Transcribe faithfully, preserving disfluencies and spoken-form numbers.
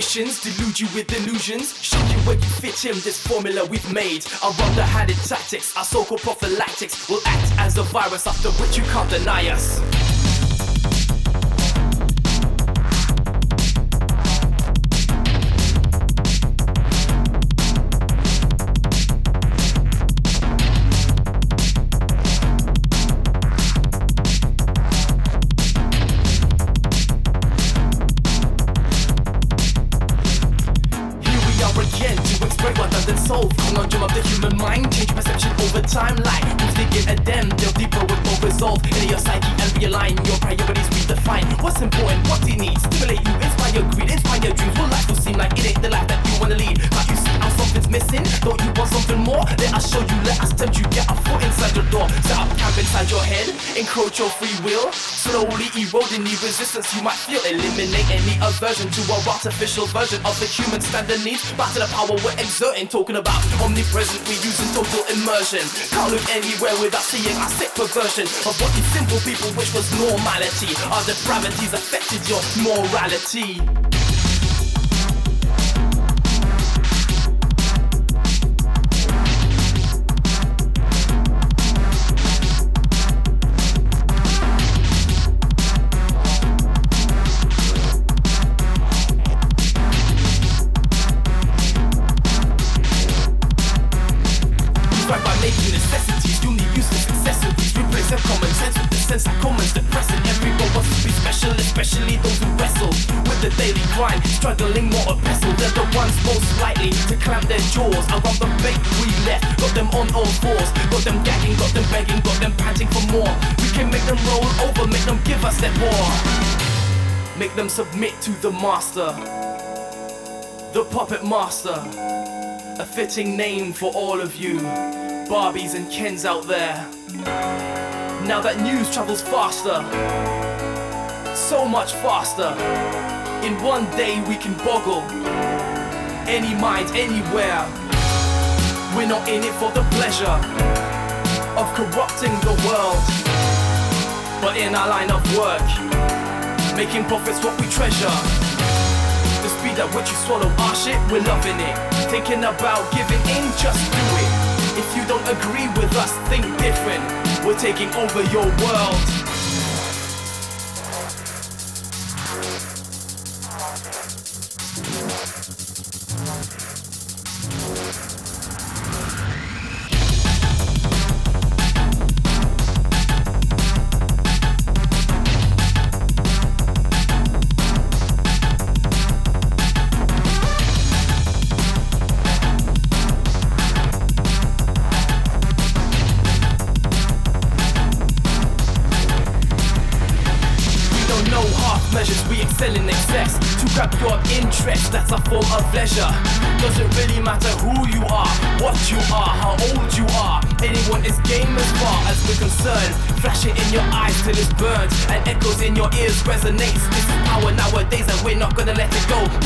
ambitions, delude you with illusions, show you where you fit in this formula we've made. Our underhanded tactics, our so-called prophylactics will act as a virus after which you can't deny us. Conundrum of the human mind, change perception over time. Like who's digging at them, delve deeper with more resolve into your psyche and realign your priorities, redefine what's important, what you need, stimulate you, inspire greed, inspire your dreams. Well, life will seem like it ain't the life that you wanna lead. Can't you see how something's missing? Don't you want something more? Let us show you, let us tempt you, get a foot inside your door, set up camp inside your head, encroach your free will, slowly erode any resistance you might feel, eliminate any aversion to our artificial version of the human standard needs. Back to the power we're exerting, talking about omnipresent, we're using total immersion. Can't look anywhere without seeing our sick perversion of what these simple people wish was normality. Our depravities affected your morality. Daily grind, struggling more pestle. They're the ones most likely to clamp their jaws around the bait we left. Got them on all fours, got them gagging, got them begging, got them panting for more. We can make them roll over, make them give us their war, make them submit to the master, the puppet master. A fitting name for all of you Barbies and Kens out there. Now that news travels faster, so much faster. In one day we can boggle any mind, anywhere. We're not in it for the pleasure of corrupting the world, but in our line of work, making profits what we treasure. The speed at which you swallow our shit, we're loving it. Thinking about giving in, just do it. If you don't agree with us, think different. We're taking over your world. Interest, that's a form of pleasure. Doesn't really matter who you are, what you are, how old you are. Anyone is game as far as we're concerned. Flashing in your eyes till it's burnt and echoes in your ears resonates. This is power nowadays and we're not gonna let it go.